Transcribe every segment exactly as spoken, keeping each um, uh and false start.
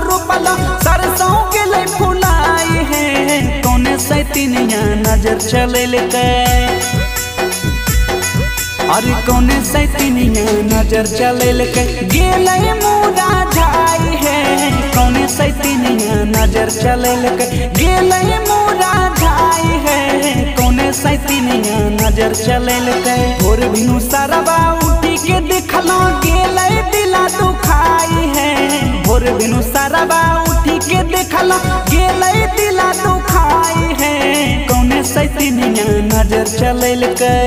रोपला सरसों के ले फुलाए हैं। कौने सैतनिया नजर चले लेते, अरे कौने सैतनिया नजर चले लेके गेले मुदा जाए है। कौने सैतनिया नजर चले लेके गेले मुदा जाए है। कौने सैतनिया नजर चले लेके और भी सरबा उठी के दिखलो गेले दिला दुखाई है। भोर बिनु सरबा उठी के देखला गेलै दिला दुखाई है। कौने सैतनिया नजर चलैलकै,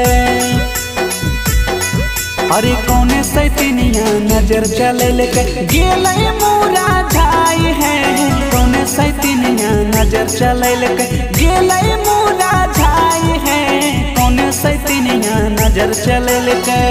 अरे कौने सैतनिया नजर चलैलकै गेलै मोरा झाई है। कौने सैतनिया नजर चलैलकै गेलै मोरा झाई है। कौने सैतनिया नजर चलैलकै।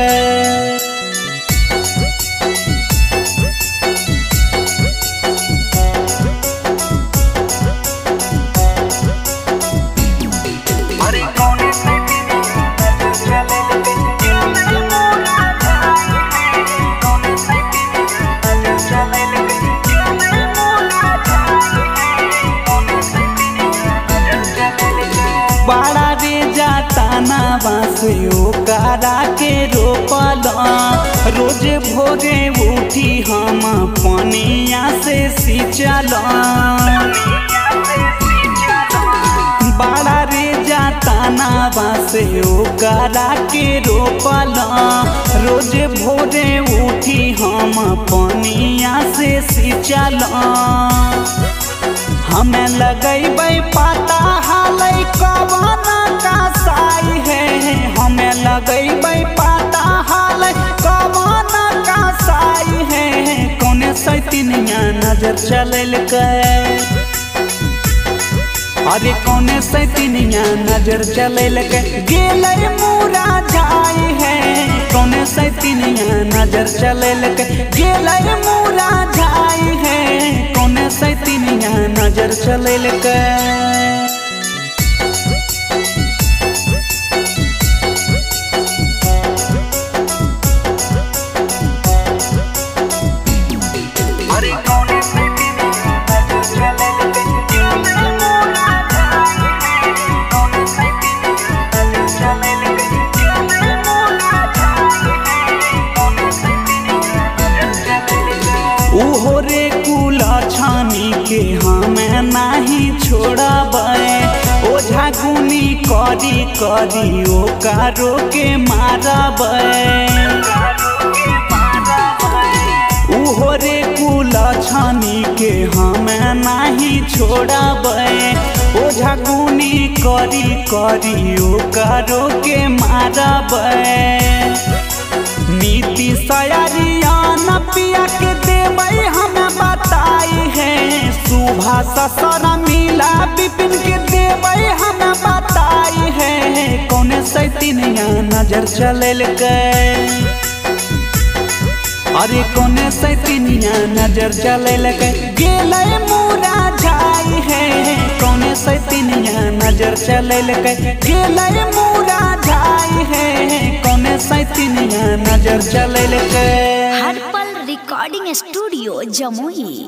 बाड़ा रे जाता ना बाँसो कारा के रोपला, रोज भोरे उठी हम पनिया से सिंचला। बाड़ा रे जाता ना बाँसो कारा के रोपला, रोज भोरे उठी हम पनिया से सिंचला। हमें लगैबै पता हालै कवना कसाई है। हमें लगैबै पता हालै कवना कसाई है। कौने सैतनिया नजर चलैलकै, अरे कौने सैतनिया नजर चलैलकै गेलै मोरा जाई है। कौने सैतनिया नजर चलैलकै गेलै मोरा जाई है। कौने सैतनिया नजर चलैलकै। उहोरे कुला छानी के हमें नहीं छोड़बै, ओझा गुनी करी करी ओकारो के मारबै। उहोरे कुला छानी के हमें नहीं छोड़बै, ओझा गुनी करी करी ओकारो के मारबै। नीति सयारिया न पिया के देवै हमें बताई है। सुभा ससुर मिला विपिन के देवै हमें बताई है। कौने सैतनिया नजर चलैलकै, अरे कौने सैतनिया नजर चलैलकै गेलै मोरा झाई है। कौने सैतनिया नजर चलैलकै गेलै मोरा झाई है। कौने सैतनिया नजर चलैलकै। हर पल रिकॉर्डिंग स्टूडियो जमुई।